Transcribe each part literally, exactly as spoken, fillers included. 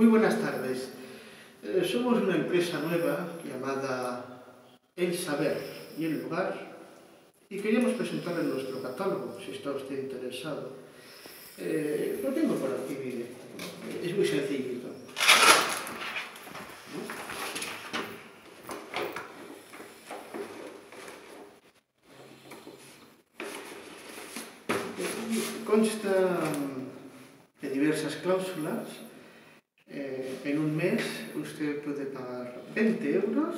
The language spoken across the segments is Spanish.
Muy buenas tardes. Eh, somos una empresa nueva llamada El Saber y el Lugar y queríamos presentarle nuestro catálogo, si está usted interesado. Eh, lo tengo por aquí, mire. Es muy sencillito. Consta de diversas cláusulas. Eh, en un mes usted puede pagar veinte euros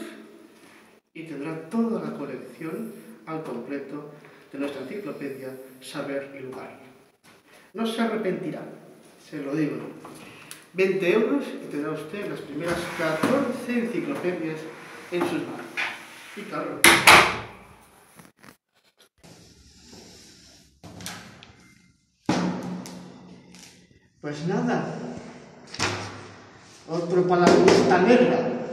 y tendrá toda la colección al completo de nuestra enciclopedia Saber y Lugar. No se arrepentirá, se lo digo. veinte euros y tendrá usted las primeras catorce enciclopedias en sus manos. Y claro. Pues nada, otro para la lista negra.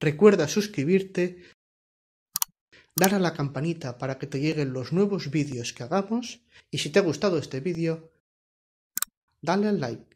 Recuerda suscribirte, dar a la campanita para que te lleguen los nuevos vídeos que hagamos y si te ha gustado este vídeo, dale al like.